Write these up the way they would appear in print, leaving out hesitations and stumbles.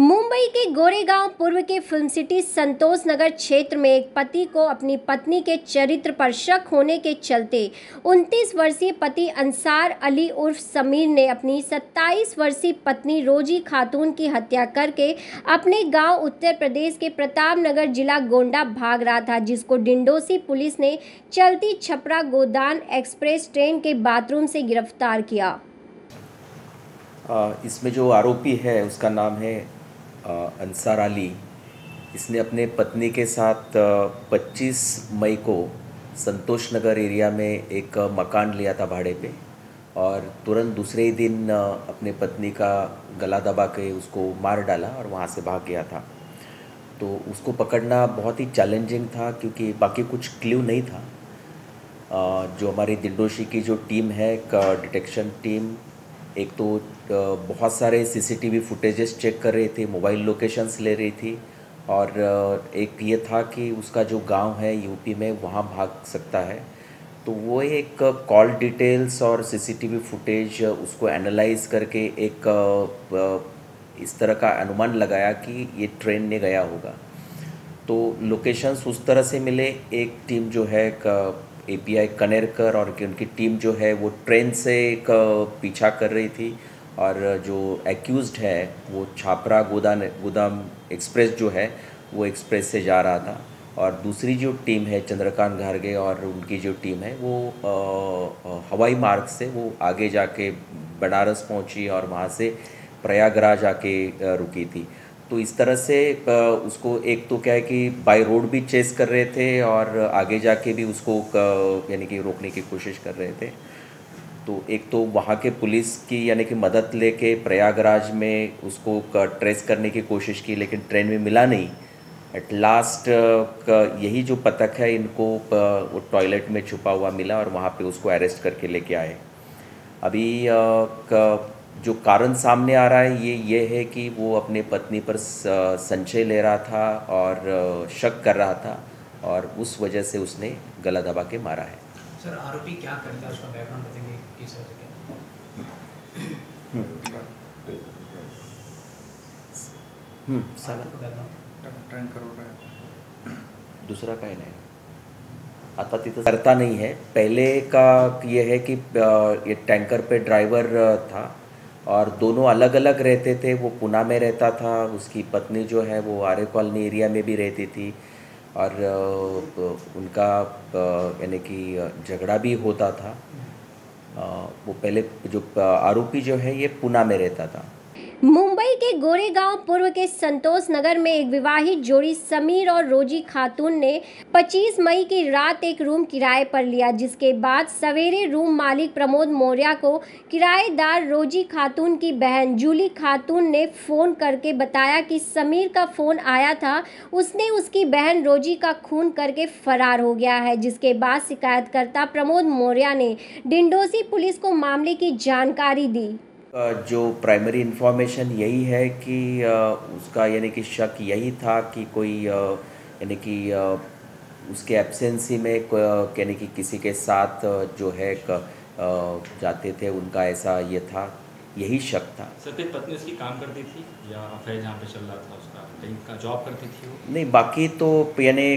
मुंबई के गोरेगांव पूर्व के फिल्म सिटी संतोष नगर क्षेत्र में एक पति को अपनी पत्नी के चरित्र पर शक होने के चलते 29 वर्षीय पति अंसार अली उर्फ समीर ने अपनी 27 वर्षीय पत्नी रोजी खातून की हत्या करके अपने गांव उत्तर प्रदेश के प्रताप नगर जिला गोंडा भाग रहा था, जिसको डिंडोशी पुलिस ने चलती छपरा गोदान एक्सप्रेस ट्रेन के बाथरूम से गिरफ्तार किया। इसमें जो आरोपी है उसका नाम है अंसार अली। इसने अपने पत्नी के साथ 25 मई को संतोष नगर एरिया में एक मकान लिया था भाड़े पे और तुरंत दूसरे ही दिन अपने पत्नी का गला दबा के उसको मार डाला और वहाँ से भाग गया था। तो उसको पकड़ना बहुत ही चैलेंजिंग था क्योंकि बाकी कुछ क्ल्यू नहीं था। जो हमारी डिंडोशी की जो टीम है डिटेक्शन टीम, एक तो बहुत सारे सीसीटीवी फुटेजेस चेक कर रही थी, मोबाइल लोकेशंस ले रही थी और एक ये था कि उसका जो गांव है यूपी में वहाँ भाग सकता है। तो वो एक कॉल डिटेल्स और सीसीटीवी फुटेज उसको एनालाइज करके एक इस तरह का अनुमान लगाया कि ये ट्रेन ने गया होगा। तो लोकेशंस उस तरह से मिले। एक टीम जो है API कनेरकर और उनकी टीम जो है वो ट्रेन से पीछा कर रही थी और जो एक्यूज्ड है वो छपरा गोदाम एक्सप्रेस जो है वो एक्सप्रेस से जा रहा था और दूसरी जो टीम है चंद्रकांत घारगे और उनकी जो टीम है वो हवाई मार्ग से वो आगे जाके बनारस पहुंची और वहाँ से प्रयागराज आके रुकी थी। तो इस तरह से उसको एक तो क्या है कि बाय रोड भी चेस कर रहे थे और आगे जाके भी उसको यानी कि रोकने की कोशिश कर रहे थे। तो एक तो वहाँ के पुलिस की यानी कि मदद लेके प्रयागराज में उसको ट्रेस करने की कोशिश की लेकिन ट्रेन में मिला नहीं। एट लास्ट यही जो पतक है इनको वो टॉयलेट में छुपा हुआ मिला और वहाँ पे उसको अरेस्ट करके लेके आए। अभी जो कारण सामने आ रहा है ये है कि वो अपने पत्नी पर संशय ले रहा था और शक कर रहा था और उस वजह से उसने गला दबा के मारा है। सर आरोपी क्या करता है, उसका बैकग्राउंड बताएंगे किस वजह से क्या? दूसरा का नहीं आता करता नहीं है। पहले का ये है कि ये टैंकर पे ड्राइवर था और दोनों अलग अलग रहते थे। वो पुणे में रहता था, उसकी पत्नी जो है वो आरे कॉलोनी एरिया में भी रहती थी और उनका यानी कि झगड़ा भी होता था। वो पहले जो आरोपी जो है ये पुणे में रहता था। मुंबई के गोरेगांव पूर्व के संतोष नगर में एक विवाहित जोड़ी समीर और रोजी खातून ने 25 मई की रात एक रूम किराए पर लिया, जिसके बाद सवेरे रूम मालिक प्रमोद मौर्या को किराएदार रोजी खातून की बहन जूली खातून ने फ़ोन करके बताया कि समीर का फ़ोन आया था, उसने उसकी बहन रोजी का खून करके फरार हो गया है। जिसके बाद शिकायतकर्ता प्रमोद मौर्या ने डिंडोशी पुलिस को मामले की जानकारी दी। जो प्राइमरी इन्फॉर्मेशन यही है कि उसका यानी कि शक यही था कि कोई यानी कि उसके एब्सेंसी में यानी कि किसी के साथ जो है जाते थे, उनका ऐसा ये था, यही शक था। सर पत्नी उसकी काम करती थी या अफेयर जहाँ पे चल रहा था उसका कहीं का जॉब करती थी वो? नहीं, बाकी तो यानी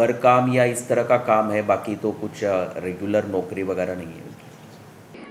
घर काम या इस तरह का काम है, बाकी तो कुछ रेगुलर नौकरी वगैरह नहीं है।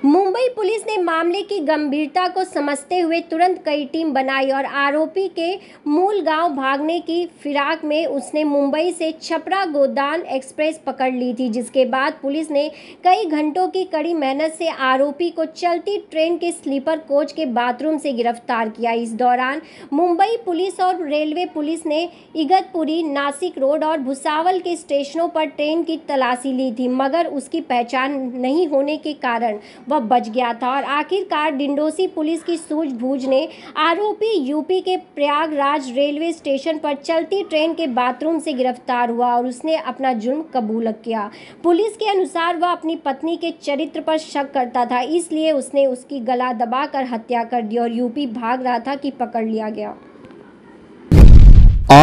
मुंबई पुलिस ने मामले की गंभीरता को समझते हुए तुरंत कई टीम बनाई और आरोपी के मूल गांव भागने की फिराक में उसने मुंबई से छपरा गोदान एक्सप्रेस पकड़ ली थी। जिसके बाद पुलिस ने कई घंटों की कड़ी मेहनत से आरोपी को चलती ट्रेन के स्लीपर कोच के बाथरूम से गिरफ्तार किया। इस दौरान मुंबई पुलिस और रेलवे पुलिस ने इगतपुरी, नासिक रोड और भुसावल के स्टेशनों पर ट्रेन की तलाशी ली थी, मगर उसकी पहचान नहीं होने के कारण वह बच गया था। और आखिरकार डिंडोशी पुलिस की सूझबूझ ने आरोपी यूपी के प्रयागराज रेलवे स्टेशन पर चलती ट्रेन के बाथरूम से गिरफ्तार हुआ और उसने अपना जुर्म कबूल किया। पुलिस के अनुसार वह अपनी पत्नी के चरित्र पर शक करता था, इसलिए उसने उसकी गला दबाकर हत्या कर दी और यूपी भाग रहा था कि पकड़ लिया गया।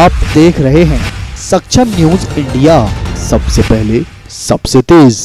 आप देख रहे हैं सक्षम न्यूज इंडिया, सबसे पहले सबसे तेज।